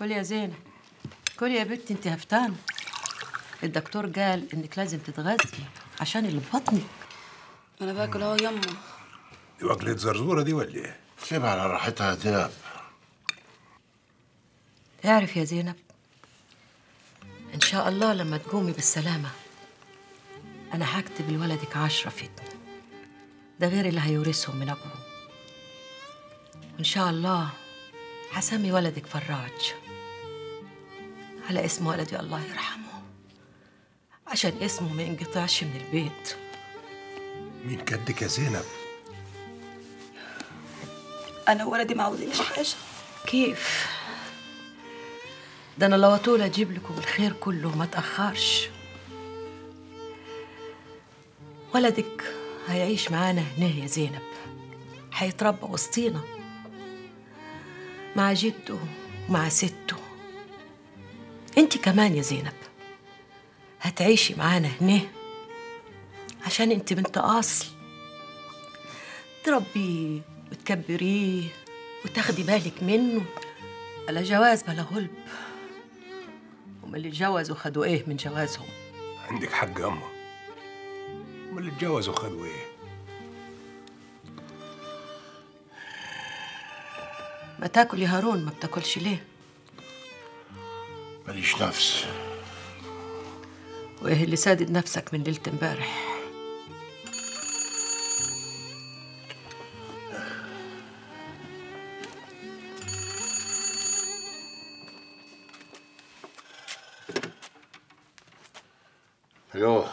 كل يا زينة، كل يا بنتي، انت هفتانة. الدكتور قال انك لازم تتغذي عشان اللي في بطنك. انا باكل اهو يما. دي واكلة زرزورة دي ولا ايه؟ سيبها على راحتها يا زينب. اعرف يا زينب، ان شاء الله لما تقومي بالسلامة انا هكتب لولدك 10 فتن، ده غير اللي هيورثهم من ابوه. وان شاء الله هسمي ولدك فراج على اسم ولدي الله يرحمه، عشان اسمه ما ينقطعش من البيت. مين كدك يا زينب؟ انا وولدي ما عاوزينش حاجه. كيف؟ ده انا لو طول اجيب لكم الخير كله ما تاخرش. ولدك هيعيش معانا هنا يا زينب، هيتربى وسطينا مع جده ومع سته. انت كمان يا زينب هتعيشي معانا هنا عشان انت بنت اصل، تربيه وتكبريه وتاخدي بالك منه. بلا جواز بلا غلب، هما اللي اتجوزوا خدوا ايه من جوازهم؟ عندك حق يا امه، هما اللي اتجوزوا خدوا ايه؟ ما تاكل يا هارون، ما بتاكلش ليه؟ ماليش نفس. وايه اللي سادد نفسك من ليله امبارح؟ يوه،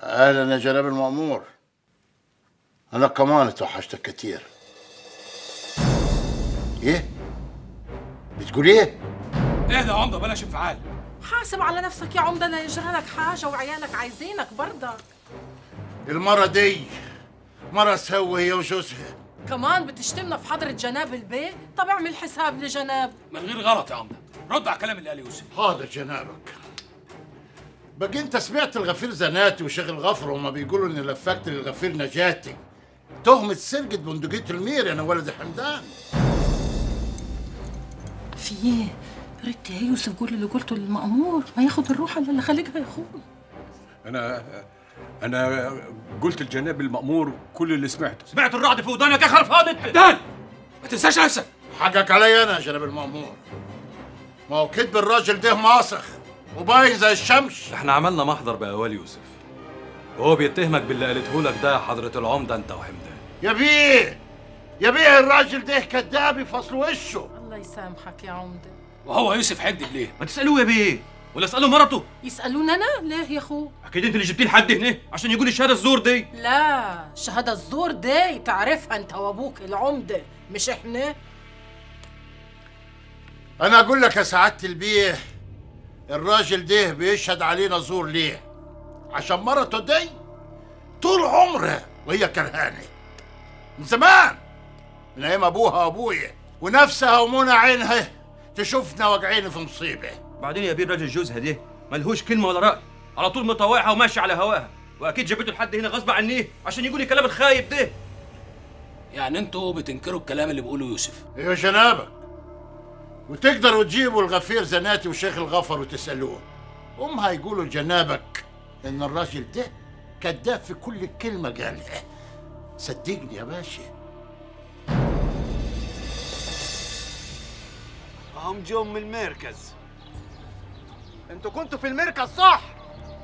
اهلا يا جلال المأمور، انا كمان توحشتك كتير. ايه؟ بتقول ايه؟ اهدى يا عمده بلاش انفعال. حاسب على نفسك يا عمده، لا يجرالك حاجه وعيالك عايزينك برضك. المره دي مره سوي هي وجوزها. كمان بتشتمنا في حضره جناب البيه؟ طب اعمل حساب لجناب. من غير غلط يا عمده، رد على كلام اللي قال يوسف. حاضر جنابك. باقي انت سمعت الغفير زناتي وشيخ الغفر وما بيقولوا ان لفاكت للغفير نجاتي تهمة سرقة بندقية الميري انا ولد حمدان. في ايه؟ ردي يا يوسف، قول اللي قلته للمأمور، ما ياخد الروح اللي خالقها يا اخوي. انا قلت لجناب المأمور كل اللي سمعته. سمعت الرعد في ودانك يا خرفان انت. حمدان ما تنساش نفسك. حقك عليا انا يا جناب المأمور، ما هو كدب الراجل ده ماسخ وباين زي الشمس. احنا عملنا محضر بأوال يوسف وهو بيتهمك باللي قالته لك ده يا حضرة العمدة انت وحمدان. يا بيه يا بيه، الراجل ده كذاب يفصل وشه. الله يسامحك يا عمدة. وهو يوسف هيكذب ليه؟ ما تسألوه يا بيه، ولا اسألوا مراته. يسألوني انا ليه يا اخو؟ اكيد انت اللي جبتيه لحد هنا عشان يقول الشهادة الزور دي. لا، الشهادة الزور دي تعرفها انت وابوك العمدة مش احنا. انا اقول لك يا سعادة البيه، الراجل ده بيشهد علينا زور ليه؟ عشان مرته دي طول عمرها وهي كرهانه من زمان، من ايام ابوها وابويا، ونفسها ومنى عينها تشوفنا واقعين في مصيبه. بعدين يا بيه الراجل جوزها ده ملهوش كلمه ولا راي، على طول مطوعها وماشي على هواها، واكيد جابته لحد هنا غصب عنيه عشان يقول الكلام الخايب ده. يعني انتوا بتنكروا الكلام اللي بيقوله يوسف؟ ايوه جنابك. وتقدروا تجيبوا الغفير زناتي وشيخ الغفر وتسألوه، هم هيقولوا لجنابك إن الراجل ده كذاب في كل كلمة قالها. صدقني يا باشا. هم جم من المركز. أنتوا كنتوا في المركز صح؟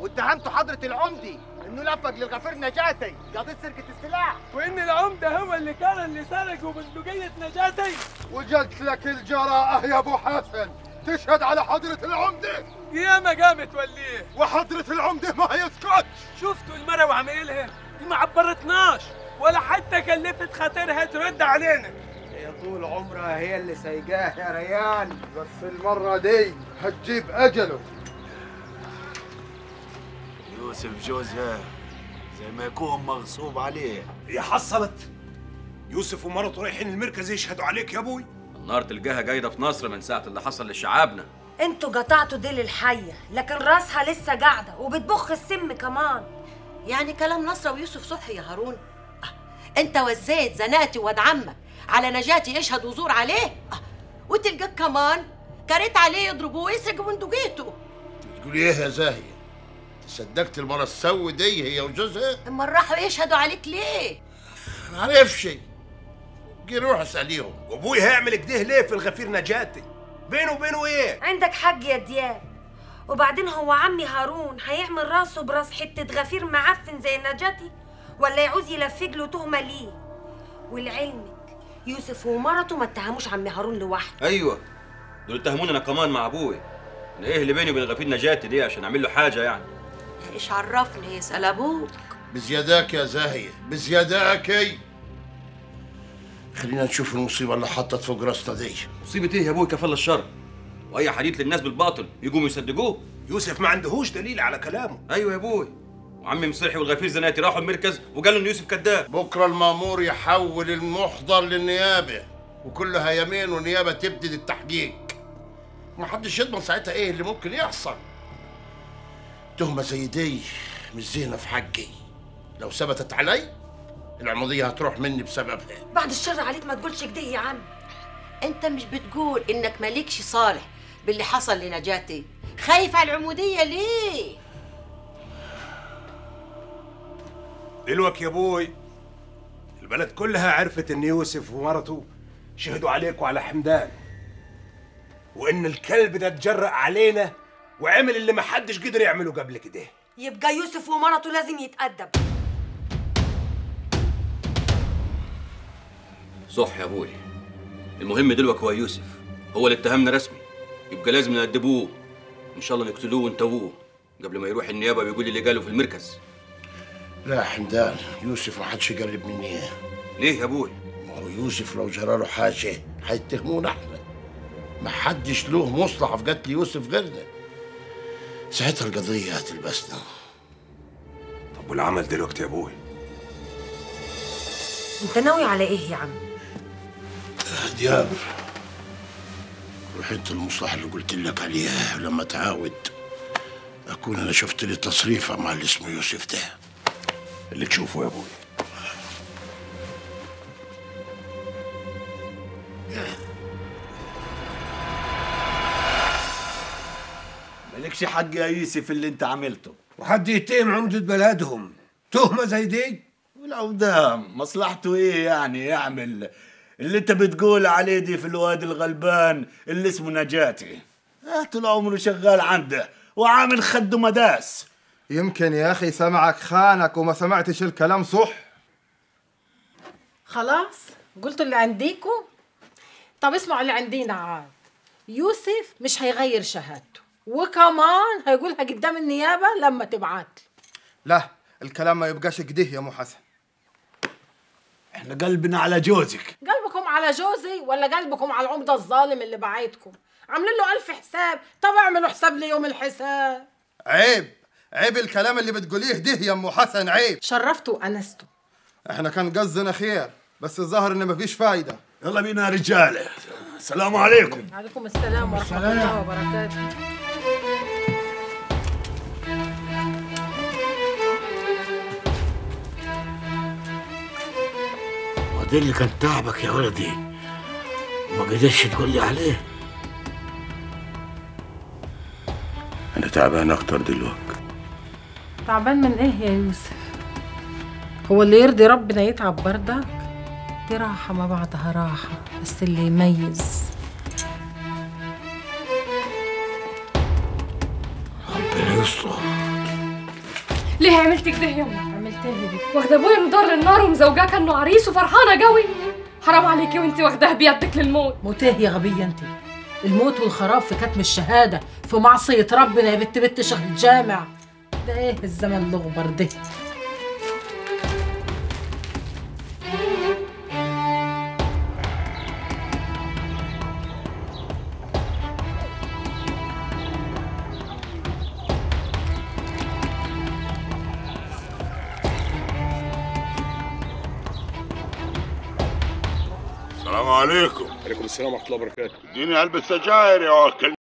واتهمتوا حضرة العمدي إنه لفق للغفير نجاتي قضية سرقة السلاح، وإن العمدة هو اللي كان اللي سرقه بندقية نجاتي. وجدت لك الجراءة يا أبو حسن تشهد على حضرة العمدة. ياما قامت وليه، وحضرة العمدة ما هيسكتش. شفتوا المرة وعم قايلها ما عبرتناش ولا حتى كلفت خاطرها ترد علينا. هي طول عمرها هي اللي سايقاه يا ريان، بس المرة دي هتجيب أجله. يوسف جوزها زي ما يكون مغصوب عليه. ايه حصلت؟ يوسف ومرته رايحين المركز يشهدوا عليك يا ابوي؟ النار تلقاها جايده في مصر من ساعه اللي حصل لشعابنا. انتوا قطعتوا ديل الحيه لكن راسها لسه قاعده وبتبخ السم كمان. يعني كلام نصره ويوسف صحي يا هارون؟ انت وزيت زناتي واد عمك على نجاتي يشهد وزور عليه، وتلقاك كمان كاريت عليه يضربوه ويسرق بندقيته. بتقولي ايه يا زاهيه؟ تصدقت المره السو دي هي وجوزها؟ اما راحوا يشهدوا عليك ليه؟ ما عرفش. جي روح اساليهم. وابوي هيعمل كده ليه في الغفير نجاتي؟ بينه وبينه ايه؟ عندك حق يا دياب. وبعدين هو عمي هارون هيعمل راسه براس حته غفير معفن زي نجاتي ولا يعوز يلفق له تهمه ليه؟ ولعلمك يوسف ومرته ما اتهموش عمي هارون لوحده. ايوه دول اتهموني انا كمان مع ابوي. انا ايه اللي بيني وبين غفير نجاتي دي عشان اعمل له حاجه يعني؟ ايش عرفني؟ يسال ابوك. بزياداك يا زاهيه بزياداك. خلينا نشوف المصيبه اللي حطت فوق راسنا دي. مصيبه ايه يا ابوي؟ كفل الشر واي حديث للناس بالباطل يقوموا يصدقوه. يوسف ما عندهوش دليل على كلامه. ايوه يا ابوي. وعمي مصلحي والغفير زناتي راحوا المركز وقالوا ان يوسف كذاب. بكره المامور يحول المحضر للنيابه وكلها يمين ونيابه تبتدي التحقيق. محدش يضمن ساعتها ايه اللي ممكن يحصل. تهمه زي دي مش زينه في حقي. لو ثبتت علي العموديه هتروح مني بسببها. بعد الشر عليك ما تقولش كده يا عم. انت مش بتقول انك مالكش صالح باللي حصل لنجاتي؟ خايف على العموديه ليه؟ دلوك يا ابوي البلد كلها عرفت ان يوسف ومرته شهدوا عليك وعلى حمدان وان الكلب ده اتجرأ علينا وعمل اللي محدش قدر يعمله قبل كده. يبقى يوسف ومرته لازم يتأدب. صح يا ابوي. المهم دلوك هو يوسف هو اللي اتهمنا رسمي. يبقى لازم نأدبوه ان شاء الله نقتلوه ونتووه قبل ما يروح النيابه ويقول اللي قاله في المركز. لا يا حمدان يوسف ما حدش يقرب مني. ليه يا ابوي؟ ما هو يوسف لو جرى له حاجه هيتهمونا احنا. ما حدش له مصلحه في قتل يوسف غيرنا. ساعتها القضيه هتلبسنا. طب والعمل دلوقتي يا ابوي؟ انت ناوي على ايه يا عم؟ دياب روح انت المصلحه اللي قلت لك عليها لما تعاود اكون انا شفت لي تصريفه مع اللي اسمه يوسف ده. اللي تشوفه يا ابوي. مالكش حق يا يوسف اللي انت عملته. وحد يتهم عمدة بلدهم تهمة زي دي؟ ولو ده مصلحته ايه يعني يعمل اللي انت بتقول عليه دي في الواد الغلبان اللي اسمه نجاتي؟ طول عمره شغال عنده وعامل خده مداس. يمكن يا أخي سمعك خانك وما سمعتش الكلام صح. خلاص قلتوا اللي عنديكوا. طب اسمعوا اللي عندينا عاد. يوسف مش هيغير شهادته وكمان هيقولها قدام النيابة لما تبعت. لا الكلام ما يبقاش كده يا مو حسن. احنا قلبنا على جوزك. قلبكم على جوزي ولا قلبكم على العمدة الظالم اللي بعتكم؟ عاملين له 1000 حساب. طب اعملوا حساب ليوم الحساب. عيب عيب الكلام اللي بتقوليه ده يا ام حسن. عيب. شرفته وانسته. احنا كان قصدنا خير بس الظاهر ان مفيش فايده. يلا بينا يا رجاله. السلام عليكم. وعليكم السلام ورحمه الله وبركاته. وده اللي كان تعبك يا ولدي وما قدرتش تقول لي عليه. انا تعبان اكتر دلوقتي. تعبان من ايه يا يوسف؟ هو اللي يرضي ربنا يتعب بردك؟ دي راحة ما بعدها راحة. بس اللي يميز ربنا يستر. ليه عملت كده يا امي؟ عملت ايه دي؟ واخده ابويا مدار للنار ومزوجاه كانه عريس وفرحانه قوي. حرام عليكي وانت واخداه بيدك للموت. موتيه يا غبيه انت. الموت والخراب في كتم الشهاده في معصيه ربنا يا بنت شيخ الجامع. ده ايه الزمن الاغبر ده؟ السلام عليكم. وعليكم السلام ورحمه الله وبركاته. اديني علبه سجاير يا واكل.